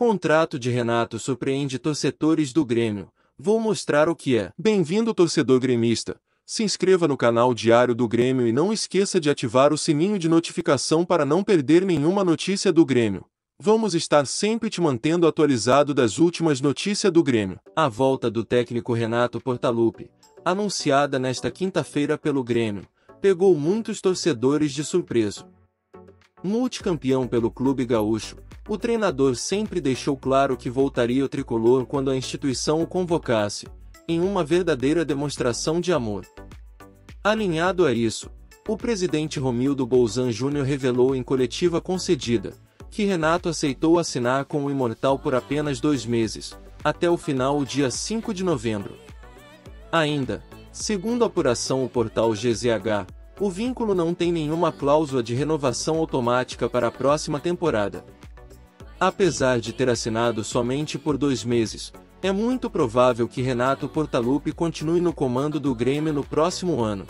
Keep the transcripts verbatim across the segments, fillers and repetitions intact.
Contrato de Renato surpreende torcedores do Grêmio. Vou mostrar o que é. Bem-vindo, torcedor gremista. Se inscreva no canal Diário do Grêmio e não esqueça de ativar o sininho de notificação para não perder nenhuma notícia do Grêmio. Vamos estar sempre te mantendo atualizado das últimas notícias do Grêmio. A volta do técnico Renato Portaluppi, anunciada nesta quinta-feira pelo Grêmio, pegou muitos torcedores de surpresa. Multicampeão pelo clube gaúcho, o treinador sempre deixou claro que voltaria ao tricolor quando a instituição o convocasse, em uma verdadeira demonstração de amor. Alinhado a isso, o presidente Romildo Bolzan Júnior revelou em coletiva concedida que Renato aceitou assinar com o Imortal por apenas dois meses, até o final o dia cinco de novembro. Ainda, segundo a apuração o portal G Z H, o vínculo não tem nenhuma cláusula de renovação automática para a próxima temporada. Apesar de ter assinado somente por dois meses, é muito provável que Renato Portaluppi continue no comando do Grêmio no próximo ano.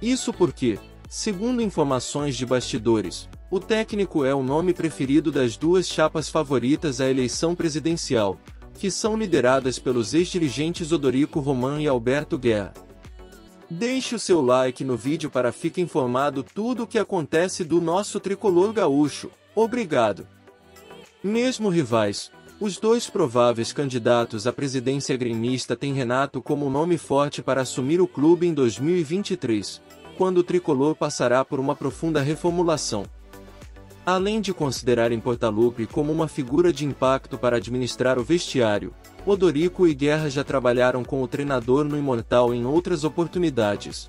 Isso porque, segundo informações de bastidores, o técnico é o nome preferido das duas chapas favoritas à eleição presidencial, que são lideradas pelos ex-dirigentes Odorico Roman e Alberto Guerra. Deixe o seu like no vídeo para ficar informado tudo o que acontece do nosso tricolor gaúcho. Obrigado! Mesmo rivais, os dois prováveis candidatos à presidência gremista têm Renato como nome forte para assumir o clube em dois mil e vinte e três, quando o tricolor passará por uma profunda reformulação. Além de considerarem Portaluppi como uma figura de impacto para administrar o vestiário, Odorico e Guerra já trabalharam com o treinador no Imortal em outras oportunidades.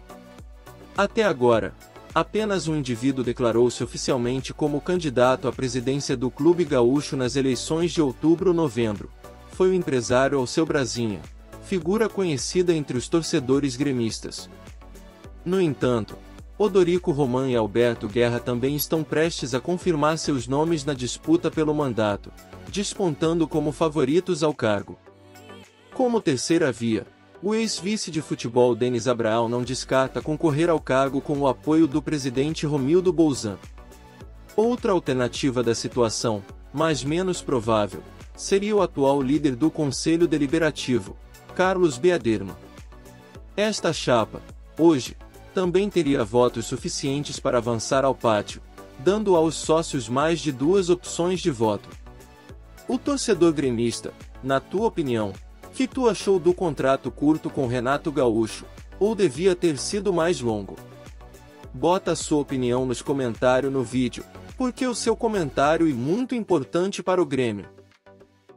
Até agora, apenas um indivíduo declarou-se oficialmente como candidato à presidência do clube gaúcho nas eleições de outubro ou novembro. Foi o empresário Alceu Brazinha, figura conhecida entre os torcedores gremistas. No entanto, Odorico Roman e Alberto Guerra também estão prestes a confirmar seus nomes na disputa pelo mandato, despontando como favoritos ao cargo. Como terceira via, o ex-vice de futebol Denis Abraão não descarta concorrer ao cargo com o apoio do presidente Romildo Bolzan. Outra alternativa da situação, mas menos provável, seria o atual líder do Conselho Deliberativo, Carlos Beaderma. Esta chapa, hoje, também teria votos suficientes para avançar ao pátio, dando aos sócios mais de duas opções de voto. O torcedor gremista, na tua opinião, que tu achou do contrato curto com Renato Gaúcho, ou devia ter sido mais longo? Bota a sua opinião nos comentários no vídeo, porque o seu comentário é muito importante para o Grêmio.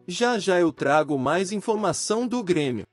Já já eu trago mais informação do Grêmio.